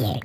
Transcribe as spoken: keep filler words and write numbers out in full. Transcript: here.